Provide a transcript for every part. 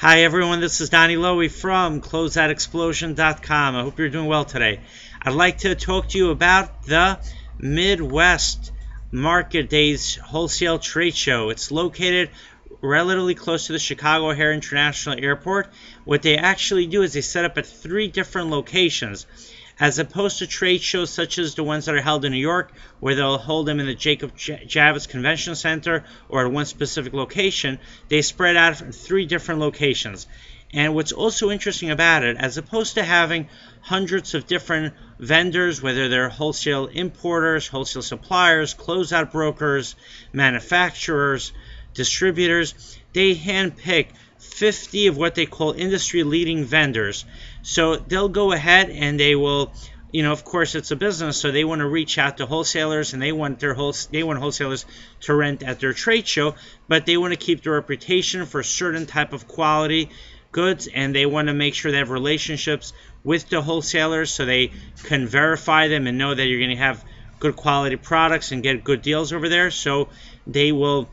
Hi everyone, this is Donny Lowy from CloseoutExplosion.com. I hope you're doing well today. I'd like to talk to you about the Midwest Market Days Wholesale Trade Show. It's located relatively close to the Chicago O'Hare International Airport. What they actually do is they set up at 3 different locations, as opposed to trade shows such as the ones that are held in New York, where they'll hold them in the Jacob Javits Convention Center or at one specific location. They spread out from 3 different locations. And what's also interesting about it, as opposed to having hundreds of different vendors, whether they're wholesale importers, wholesale suppliers, closeout brokers, manufacturers, distributors, they handpick 50 of what they call industry-leading vendors. So they'll go ahead and they will, of course it's a business, so they want to reach out to wholesalers and they want wholesalers to rent at their trade show, but they want to keep their reputation for a certain type of quality goods, and they want to make sure they have relationships with the wholesalers so they can verify them and know that you're going to have good quality products and get good deals over there. So they will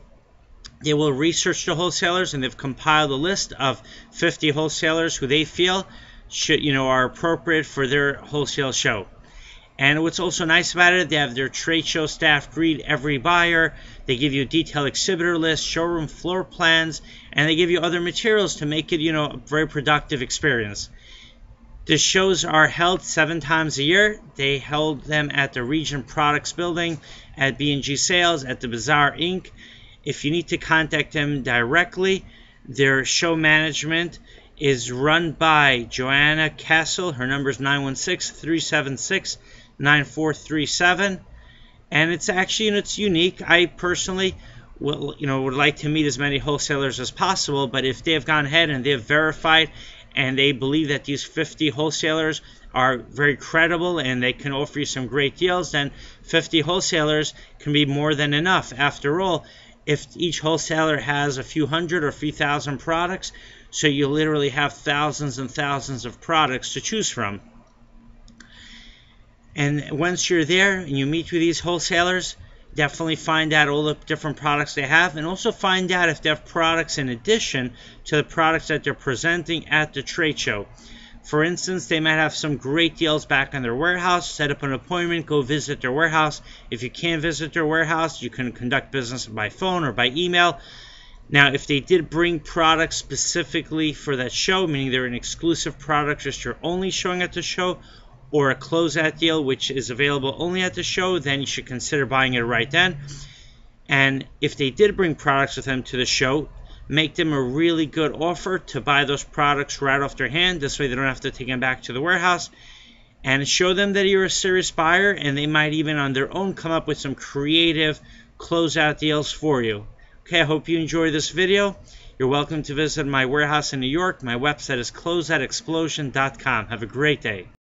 research the wholesalers, and they've compiled a list of 50 wholesalers who they feel should, are appropriate for their wholesale show. And what's also nice about it, they have their trade show staff greet every buyer. They give you detailed exhibitor lists, showroom floor plans, and they give you other materials to make it, a very productive experience. The shows are held 7 times a year. They held them at the Region Products Building, at B&G Sales, at the Bazaar Inc. If you need to contact them directly, their show management is run by Joanna Castle. Her number is 916-376-9437. And it's actually, it's unique. I personally would like to meet as many wholesalers as possible, but if they have gone ahead and they have verified and they believe that these 50 wholesalers are very credible and they can offer you some great deals, then 50 wholesalers can be more than enough. After all, if each wholesaler has a few hundred or a few thousand products, so you literally have thousands and thousands of products to choose from. And once you're there and you meet with these wholesalers, definitely find out all the different products they have, and also find out if they have products in addition to the products that they're presenting at the trade show. For instance, they might have some great deals back in their warehouse. Set up an appointment, go visit their warehouse. If you can't visit their warehouse, you can conduct business by phone or by email. Now, if they did bring products specifically for that show, meaning they're an exclusive product, just you're only showing at the show, or a closeout deal which is available only at the show, then you should consider buying it right then. And if they did bring products with them to the show, make them a really good offer to buy those products right off their hand. This way they don't have to take them back to the warehouse, and show them that you're a serious buyer, and they might even on their own come up with some creative closeout deals for you. Okay, I hope you enjoy this video. You're welcome to visit my warehouse in New York. My website is CloseoutExplosion.com. Have a great day.